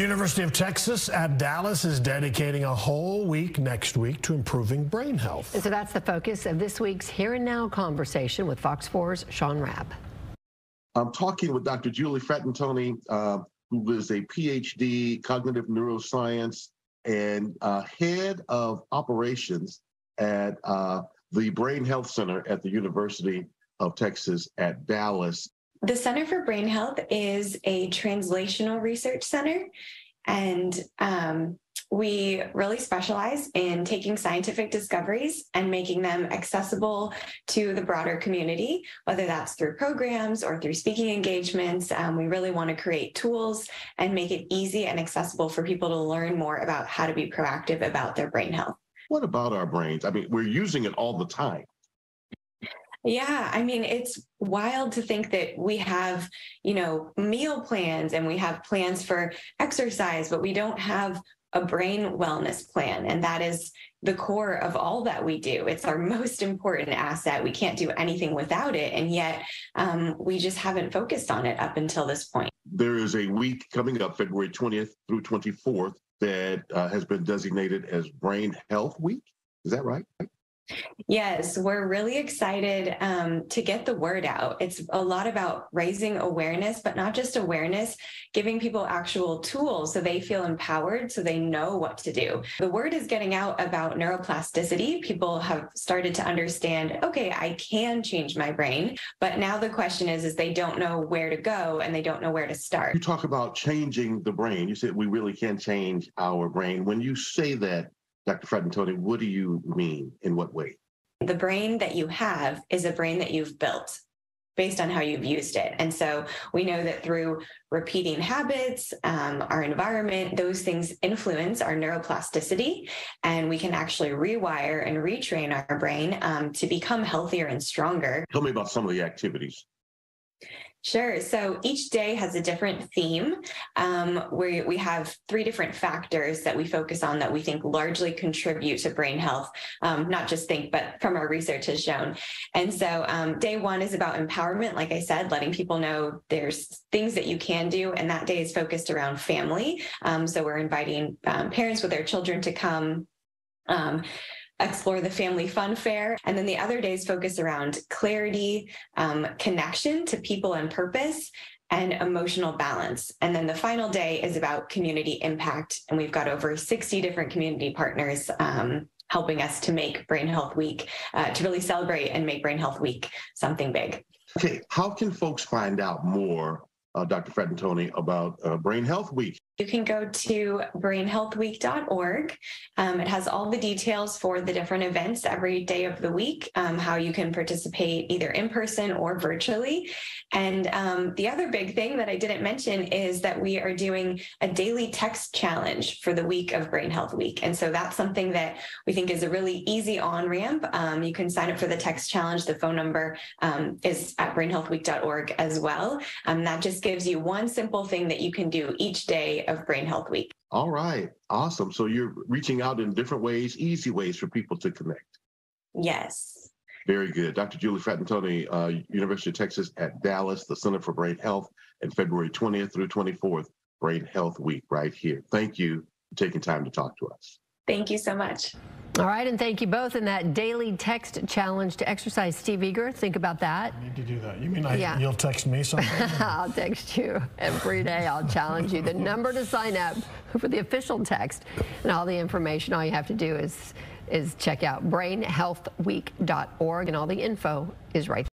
The University of Texas at Dallas is dedicating a whole week next week to improving brain health. And so that's the focus of this week's Here and Now conversation with Fox 4's Sean Rabb. I'm talking with Dr. Julie Fratantone, who is a PhD, cognitive neuroscience, and head of operations at the Brain Health Center at the University of Texas at Dallas. The Center for Brain Health is a translational research center, and we really specialize in taking scientific discoveries and making them accessible to the broader community, whether that's through programs or through speaking engagements. We really want to create tools and make it easy and accessible for people to learn more about how to be proactive about their brain health. What about our brains? I mean, we're using it all the time. Yeah, I mean, it's wild to think that we have, you know, meal plans and we have plans for exercise, but we don't have a brain wellness plan. And that is the core of all that we do. It's our most important asset. We can't do anything without it. And yet we just haven't focused on it up until this point. There is a week coming up, February 20th through 24th, that has been designated as Brain Health Week. Is that right? Yes, we're really excited to get the word out. It's a lot about raising awareness, but not just awareness, giving people actual tools so they feel empowered, so they know what to do. The word is getting out about neuroplasticity. People have started to understand, okay, I can change my brain, but now the question is they don't know where to go and they don't know where to start. You talk about changing the brain. You said we really can change our brain. When you say that, Dr. Fratantone, what do you mean? In what way? The brain that you have is a brain that you've built based on how you've used it. And so we know that through repeating habits, our environment, those things influence our neuroplasticity, and we can actually rewire and retrain our brain to become healthier and stronger. Tell me about some of the activities. Sure. So each day has a different theme. We have three different factors that we focus on that we think largely contribute to brain health, not just think, but from our research has shown. And so day one is about empowerment. Like I said, letting people know there's things that you can do. And that day is focused around family. So we're inviting parents with their children to come explore the family fun fair. And then the other days focus around clarity, connection to people and purpose, and emotional balance. And then the final day is about community impact. And we've got over 60 different community partners helping us to make Brain Health Week, to really celebrate and make Brain Health Week something big. Okay, how can folks find out more, Dr. Fratantone, about Brain Health Week? You can go to brainhealthweek.org. It has all the details for the different events every day of the week, how you can participate either in person or virtually. And the other big thing that I didn't mention is that we are doing a daily text challenge for the week of Brain Health Week. And so that's something that we think is a really easy on-ramp. You can sign up for the text challenge. The phone number is at brainhealthweek.org as well. That just gives you one simple thing that you can do each day of Brain Health Week. All right. Awesome. So you're reaching out in different ways, easy ways for people to connect. Yes. Very good. Dr. Julie Fratantone, University of Texas at Dallas, the Center for Brain Health, and February 20th through 24th, Brain Health Week right here. Thank you for taking time to talk to us. Thank you so much. All right, and thank you both. In that daily text challenge to exercise, Steve Eager, think about that. I need to do that. You mean you'll text me something? I'll text you every day. I'll challenge you. The number to sign up for the official text and all the information, all you have to do is check out brainhealthweek.org, and all the info is right there.